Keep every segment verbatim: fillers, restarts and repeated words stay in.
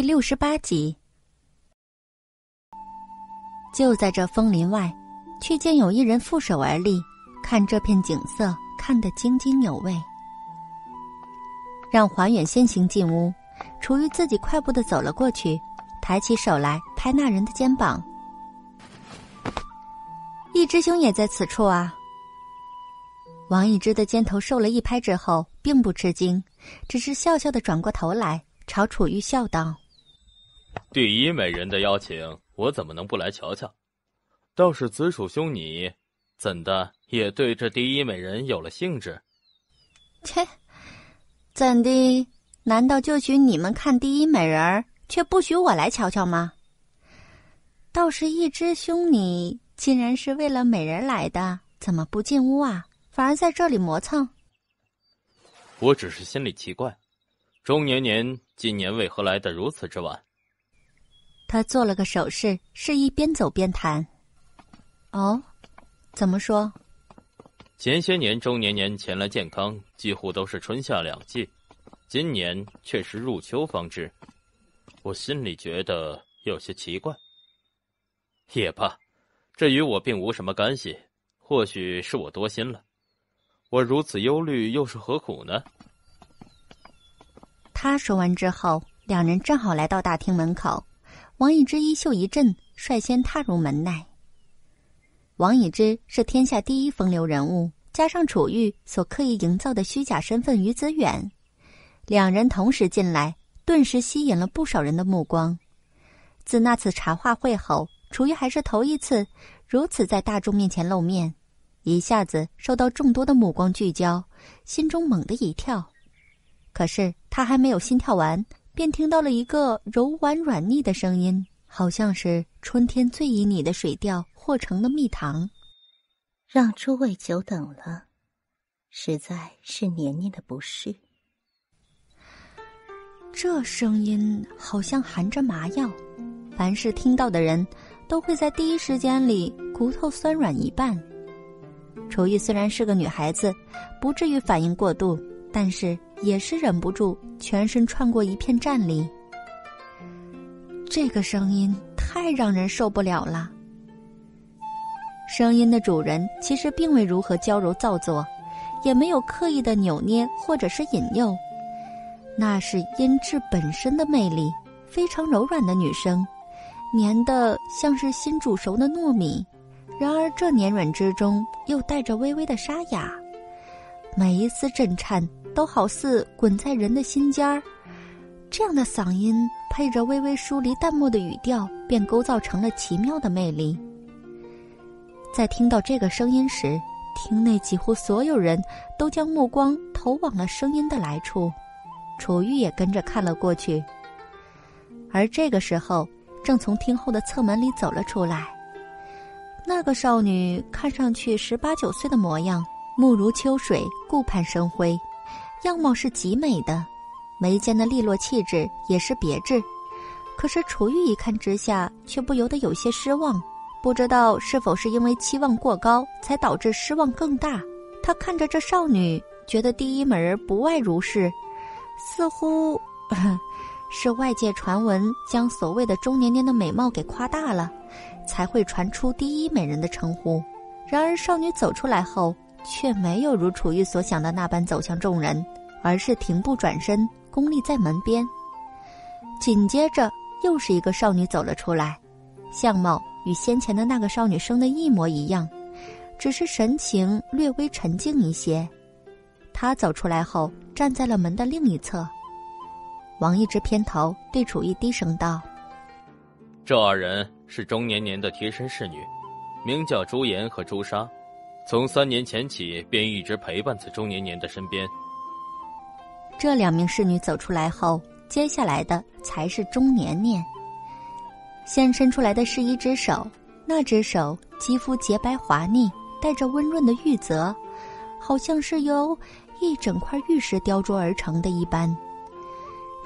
第六十八集。就在这枫林外，却见有一人负手而立，看这片景色，看得津津有味。让华远先行进屋，楚瑜自己快步地走了过去，抬起手来拍那人的肩膀：“易之兄也在此处啊。”王易之的肩头受了一拍之后，并不吃惊，只是笑笑地转过头来，朝楚玉笑道：“第一美人的邀请，我怎么能不来瞧瞧？倒是子鼠兄你，怎的也对这第一美人有了兴致？”“切，怎的？难道就许你们看第一美人，却不许我来瞧瞧吗？倒是一只兄你，竟然是为了美人来的，怎么不进屋啊？反而在这里磨蹭。”“我只是心里奇怪，中年年今年为何来得如此之晚？”他做了个手势，示意边走边谈。“哦，怎么说？”“前些年中年年前来健康，几乎都是春夏两季，今年却是入秋方至，我心里觉得有些奇怪。也罢，这与我并无什么干系，或许是我多心了。我如此忧虑又是何苦呢？”他说完之后，两人正好来到大厅门口，王以之衣袖一震，率先踏入门内。王以之是天下第一风流人物，加上楚玉所刻意营造的虚假身份于子远，两人同时进来，顿时吸引了不少人的目光。自那次茶话会后，楚玉还是头一次如此在大众面前露面，一下子受到众多的目光聚焦，心中猛地一跳。可是他还没有心跳完，便听到了一个柔婉软腻的声音，好像是春天最旖旎的水调或成的蜜糖：“让诸位久等了，实在是年年的不适。”这声音好像含着麻药，凡是听到的人都会在第一时间里骨头酸软一半。楚玉虽然是个女孩子，不至于反应过度，但是也是忍不住全身穿过一片战栗。这个声音太让人受不了了。声音的主人其实并未如何娇柔造作，也没有刻意的扭捏或者是引诱，那是音质本身的魅力，非常柔软的女声，黏得像是新煮熟的糯米。然而这黏软之中又带着微微的沙哑，每一丝震颤都好似滚在人的心尖儿。这样的嗓音配着微微疏离淡漠的语调，便构造成了奇妙的魅力。在听到这个声音时，厅内几乎所有人都将目光投往了声音的来处，楚玉也跟着看了过去。而这个时候，正从厅后的侧门里走了出来。那个少女看上去十八九岁的模样，目如秋水，顾盼生辉，样貌是极美的，眉间的利落气质也是别致。可是楚玉一看之下，却不由得有些失望，不知道是否是因为期望过高，才导致失望更大。他看着这少女，觉得第一美人不外如是，似乎是外界传闻将所谓的中年年的美貌给夸大了，才会传出第一美人的称呼。然而少女走出来后，却没有如楚玉所想的那般走向众人，而是停步转身，弓立在门边。紧接着又是一个少女走了出来，相貌与先前的那个少女生得一模一样，只是神情略微沉静一些。她走出来后，站在了门的另一侧。王一直偏头对楚玉低声道：“这二人是中年年的贴身侍女，名叫朱颜和朱砂，从三年前起便一直陪伴在中年年的身边。”这两名侍女走出来后，接下来的才是中年年。先伸出来的是一只手，那只手肌肤洁白滑腻，带着温润的玉泽，好像是由一整块玉石雕琢而成的一般。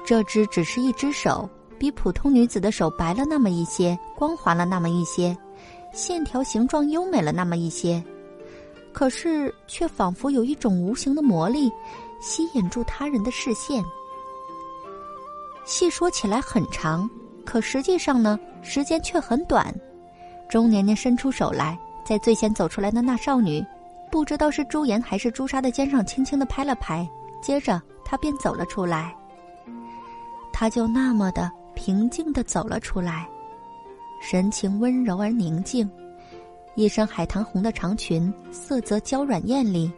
这只只是一只手，比普通女子的手白了那么一些，光滑了那么一些，线条形状优美了那么一些，可是却仿佛有一种无形的魔力，吸引住他人的视线。细说起来很长，可实际上呢，时间却很短。钟年年伸出手来，在最先走出来的那少女，不知道是朱颜还是朱砂的肩上轻轻地拍了拍，接着她便走了出来。她就那么的平静地走了出来，神情温柔而宁静，一身海棠红的长裙色泽娇软艳丽。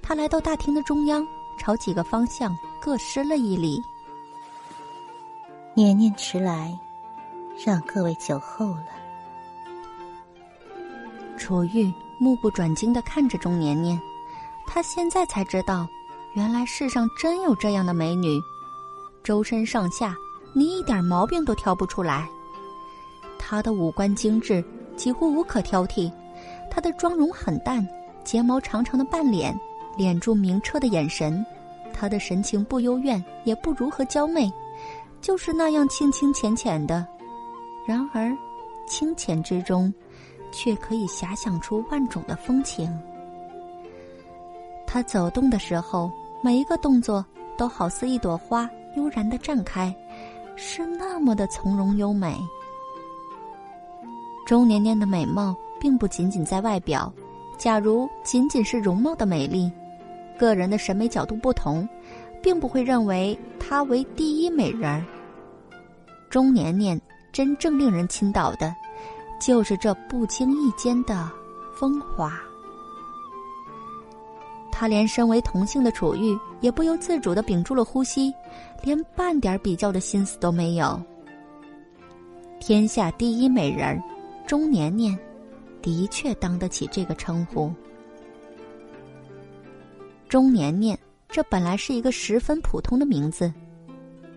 她来到大厅的中央，朝几个方向各施了一礼。年年迟来，让各位久候了。楚玉目不转睛地看着钟年年，她现在才知道，原来世上真有这样的美女，周身上下你一点毛病都挑不出来。她的五官精致，几乎无可挑剔，她的妆容很淡，睫毛长长的半脸，脸住明澈的眼神，她的神情不幽怨也不如何娇媚，就是那样清清浅浅的，然而清浅之中却可以遐想出万种的风情。她走动的时候，每一个动作都好似一朵花悠然地绽开，是那么的从容优美。周年年的美貌并不仅仅在外表，假如仅仅是容貌的美丽，个人的审美角度不同，并不会认为她为第一美人儿。钟年年真正令人倾倒的，就是这不经意间的风华。她连身为同性的楚玉也不由自主地屏住了呼吸，连半点比较的心思都没有。天下第一美人儿，钟年年的确当得起这个称呼。钟年年这本来是一个十分普通的名字，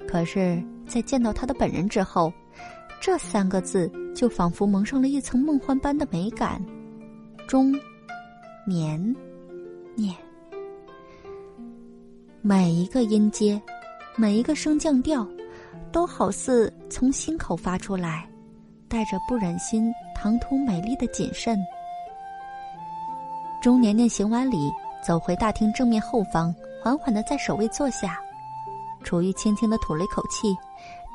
可是在见到她的本人之后，这三个字就仿佛蒙上了一层梦幻般的美感。钟年年，每一个音阶，每一个升降调，都好似从心口发出来，带着不忍心唐突美丽的谨慎。钟年年行完礼，走回大厅正面后方，缓缓地在首位坐下。楚玉轻轻地吐了一口气，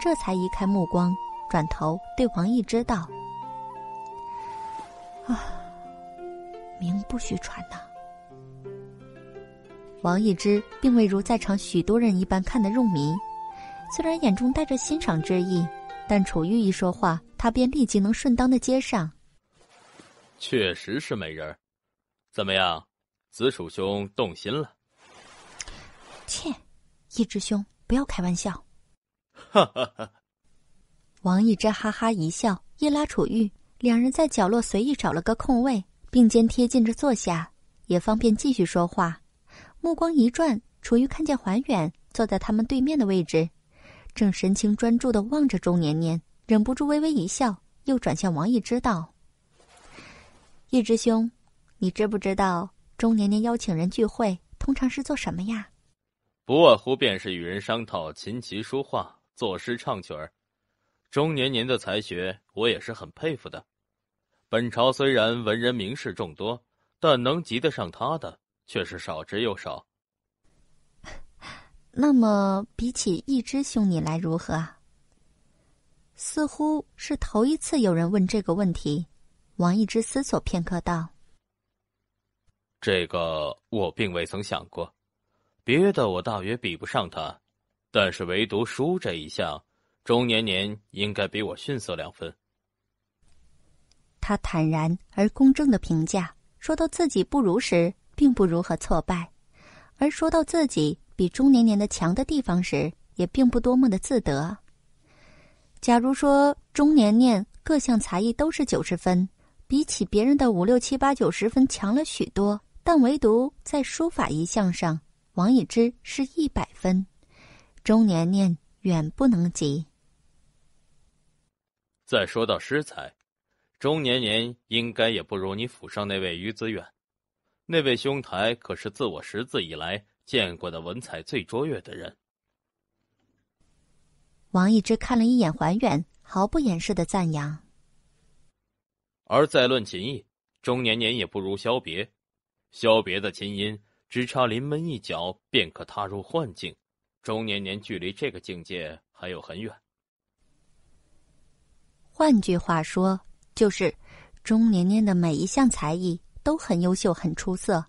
这才移开目光，转头对王毅知道：“啊，名不虚传呐。”王易之并未如在场许多人一般看得入迷，虽然眼中带着欣赏之意，但楚玉一说话，他便立即能顺当的接上：“确实是美人，怎么样，子楚兄动心了？”切，易之兄，不要开玩笑。哈哈哈！王易之哈哈一笑，一拉楚玉，两人在角落随意找了个空位，并肩贴近着坐下，也方便继续说话。目光一转，楚玉看见桓远坐在他们对面的位置，正神情专注地望着钟年年，忍不住微微一笑，又转向王易之道：“易之兄，你知不知道钟年年邀请人聚会通常是做什么呀？”“不外乎便是与人商讨琴棋书画、作诗唱曲儿。钟年年的才学我也是很佩服的，本朝虽然文人名士众多，但能及得上他的却是少之又少。”“那么比起一之兄你来如何？”似乎是头一次有人问这个问题，王一之思索片刻道：“这个我并未曾想过，别的我大约比不上他，但是唯独书这一项，钟年年应该比我逊色两分。”他坦然而公正的评价，说到自己不如时并不如何挫败，而说到自己比钟年年的强的地方时也并不多么的自得。假如说钟年年各项才艺都是九十分，比起别人的五六七八九十分强了许多，但唯独在书法一项上，王以之是一百分，钟年年远不能及。再说到诗才，钟年年应该也不如你府上那位于子远，那位兄台可是自我识字以来见过的文采最卓越的人。”王易之看了一眼桓远，毫不掩饰的赞扬：“而再论琴艺，钟年年也不如萧别，萧别的琴音只差临门一脚便可踏入幻境，钟年年距离这个境界还有很远。换句话说，就是钟年年的每一项才艺都很优秀、很出色，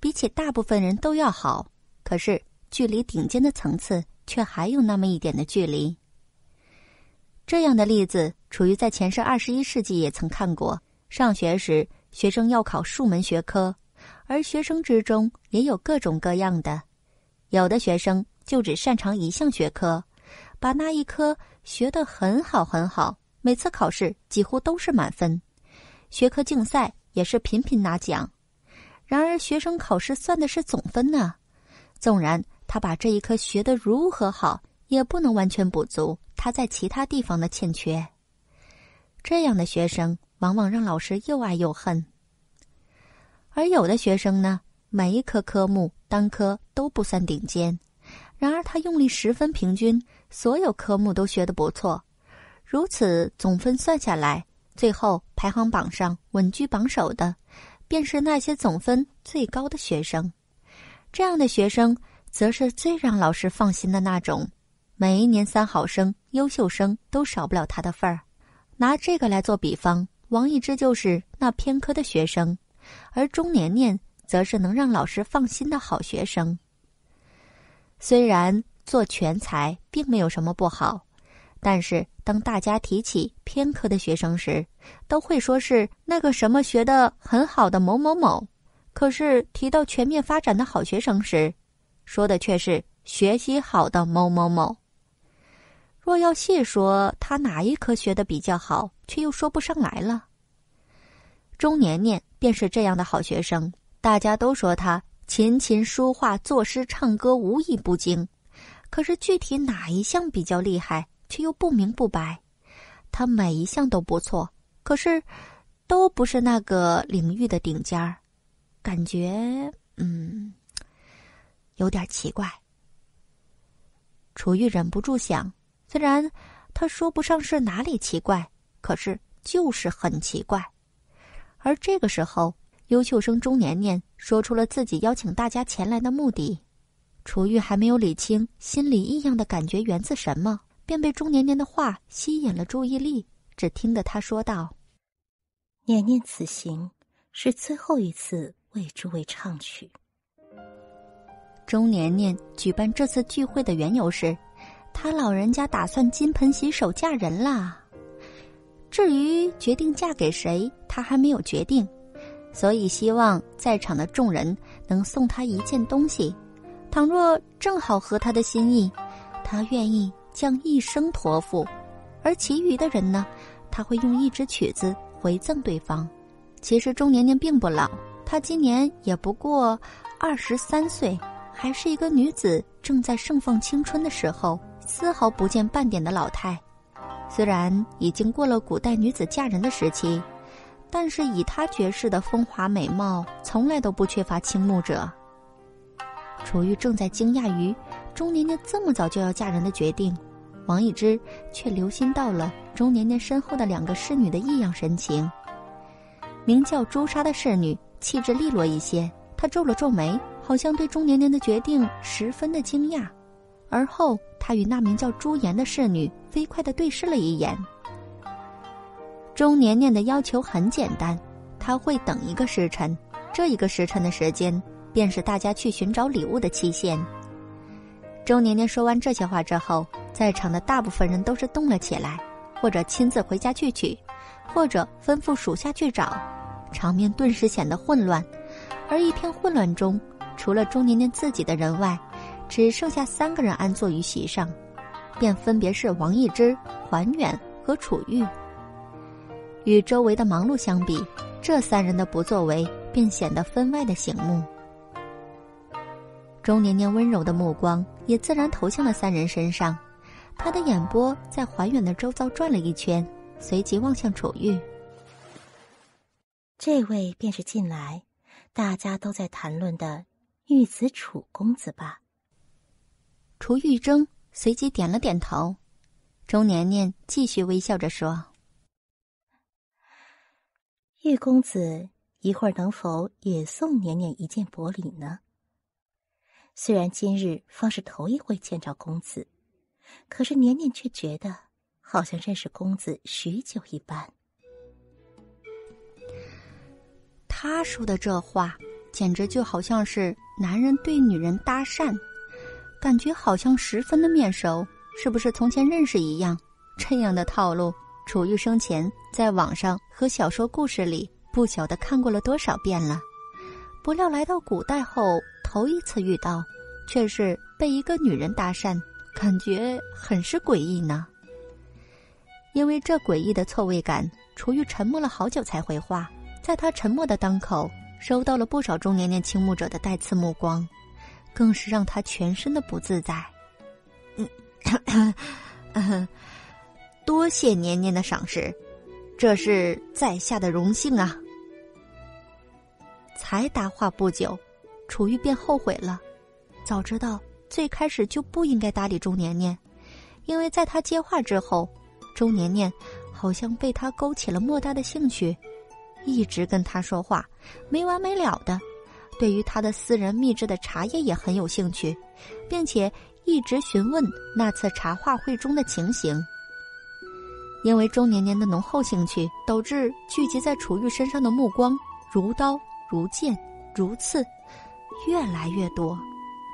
比起大部分人都要好，可是距离顶尖的层次却还有那么一点的距离。这样的例子，处于在前世二十一世纪也曾看过。上学时，学生要考数门学科，而学生之中也有各种各样的。有的学生就只擅长一项学科，把那一科学得很好很好，每次考试几乎都是满分，学科竞赛也是频频拿奖。然而学生考试算的是总分呢，纵然他把这一科学得如何好，也不能完全补足他在其他地方的欠缺。这样的学生往往让老师又爱又恨。而有的学生呢，每一科科目单科都不算顶尖，然而他用力十分平均，所有科目都学得不错，如此总分算下来，最后排行榜上稳居榜首的便是那些总分最高的学生。这样的学生则是最让老师放心的那种，每一年三好生、优秀生都少不了他的份儿。拿这个来做比方，王一之就是那偏科的学生，而钟年年则是能让老师放心的好学生。虽然做全才并没有什么不好，但是当大家提起偏科的学生时，都会说是那个什么学得很好的某某某，可是提到全面发展的好学生时，说的却是学习好的某某某。若要细说他哪一科学得比较好，却又说不上来了。钟年年便是这样的好学生，大家都说他琴棋书画作诗唱歌无一不精，可是具体哪一项比较厉害，却又不明不白。他每一项都不错，可是都不是那个领域的顶尖儿，感觉嗯有点奇怪。楚玉忍不住想，虽然他说不上是哪里奇怪，可是就是很奇怪。而这个时候，优秀生钟年年说出了自己邀请大家前来的目的。楚玉还没有理清心里异样的感觉源自什么，便被钟年年的话吸引了注意力，只听得他说道：“年年此行是最后一次为诸位唱曲。”钟年年举办这次聚会的缘由是，他老人家打算金盆洗手嫁人啦。至于决定嫁给谁，他还没有决定，所以希望在场的众人能送他一件东西，倘若正好合他的心意，他愿意将一生托付，而其余的人呢，他会用一支曲子回赠对方。其实钟年年并不老，他今年也不过二十三岁，还是一个女子正在盛放青春的时候，丝毫不见半点的老态。虽然已经过了古代女子嫁人的时期，但是以她绝世的风华美貌，从来都不缺乏倾慕者。楚玉正在惊讶于钟年年这么早就要嫁人的决定，王一之却留心到了钟年年身后的两个侍女的异样神情。名叫朱砂的侍女气质利落一些，她皱了皱眉，好像对钟年年的决定十分的惊讶。而后他与那名叫朱颜的侍女飞快地对视了一眼。钟年年的要求很简单，他会等一个时辰，这一个时辰的时间便是大家去寻找礼物的期限。钟年年说完这些话之后，在场的大部分人都是动了起来，或者亲自回家去取，或者吩咐属下去找，场面顿时显得混乱。而一片混乱中，除了钟年年自己的人外，只剩下三个人安坐于席上，便分别是王一之、桓远和楚玉。与周围的忙碌相比，这三人的不作为便显得分外的醒目。钟年年温柔的目光也自然投向了三人身上，他的眼波在桓远的周遭转了一圈，随即望向楚玉。这位便是近来大家都在谈论的玉子楚公子吧。楚玉铮随即点了点头。钟年年继续微笑着说：“玉公子一会儿能否也送年年一件薄礼呢？虽然今日方是头一回见着公子，可是年年却觉得好像认识公子许久一般。他说的这话简直就好像是男人对女人搭讪，感觉好像十分的面熟，是不是从前认识一样？这样的套路楚玉生前在网上和小说故事里不晓得看过了多少遍了，不料来到古代后头一次遇到，却是被一个女人搭讪，感觉很是诡异呢。因为这诡异的错位感，楚玉沉默了好久才回话。在他沉默的当口，收到了不少中年年倾慕者的带刺目光，更是让他全身的不自在。嗯咳咳，多谢年年的赏识，这是在下的荣幸啊。才搭话不久，楚玉便后悔了，早知道最开始就不应该搭理钟年年，因为在他接话之后，钟年年好像被他勾起了莫大的兴趣，一直跟他说话没完没了的，对于他的私人秘制的茶叶也很有兴趣，并且一直询问那次茶话会中的情形。因为钟年年的浓厚兴趣，导致聚集在楚玉身上的目光如刀如剑如刺，越来越多。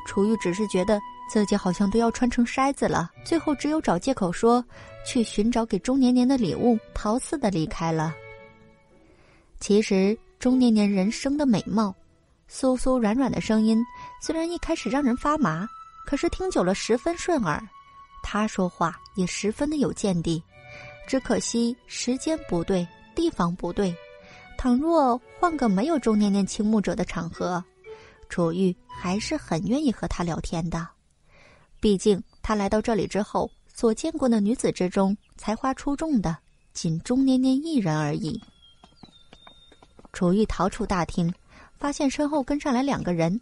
楚玉只是觉得自己好像都要穿成筛子了，最后只有找借口说去寻找给钟年年的礼物，逃似的离开了。其实钟年年人生的美貌，酥酥软软的声音，虽然一开始让人发麻，可是听久了十分顺耳，他说话也十分的有见地，只可惜时间不对，地方不对。倘若换个没有钟年年倾慕者的场合，楚玉还是很愿意和他聊天的。毕竟他来到这里之后所见过的女子之中，才华出众的仅钟年年一人而已。楚玉逃出大厅，发现身后跟上来两个人，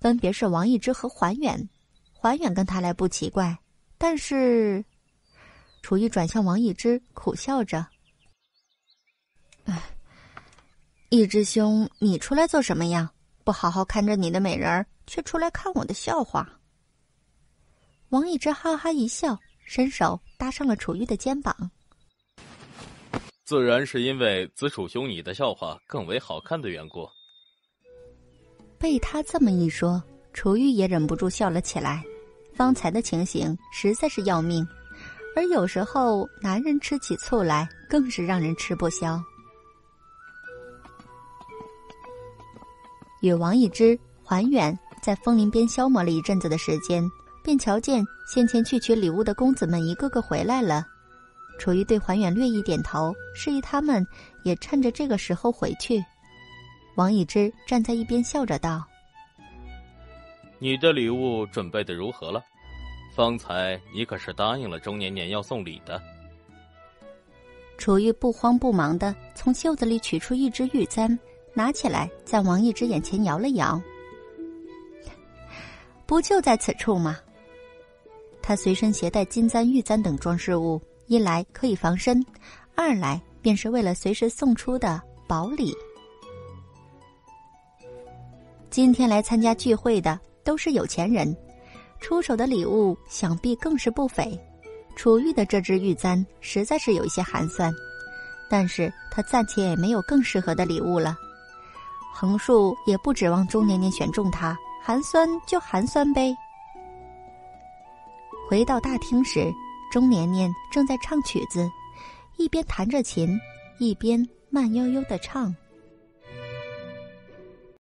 分别是王一之和桓远。桓远跟他来不奇怪，但是楚玉转向王一之苦笑着，一之兄，你出来做什么呀？不好好看着你的美人儿，却出来看我的笑话。王一之哈哈一笑，伸手搭上了楚玉的肩膀。自然是因为子楚兄你的笑话更为好看的缘故。被他这么一说，楚玉也忍不住笑了起来。方才的情形实在是要命，而有时候男人吃起醋来更是让人吃不消。与王一之、桓远在枫林边消磨了一阵子的时间，便瞧见先前去取礼物的公子们一个个回来了。楚玉对桓远略一点头，示意他们也趁着这个时候回去。王一之站在一边笑着道：“你的礼物准备的如何了？方才你可是答应了钟年年要送礼的。”楚玉不慌不忙地从袖子里取出一只玉簪，拿起来在王一之眼前摇了摇。“不就在此处吗？”他随身携带金簪、玉簪等装饰物，一来可以防身，二来便是为了随时送出的宝礼。今天来参加聚会的都是有钱人，出手的礼物想必更是不菲。楚玉的这只玉簪实在是有一些寒酸，但是他暂且也没有更适合的礼物了，横竖也不指望钟年年选中他，寒酸就寒酸呗。回到大厅时，钟年年正在唱曲子，一边弹着琴，一边慢悠悠地唱。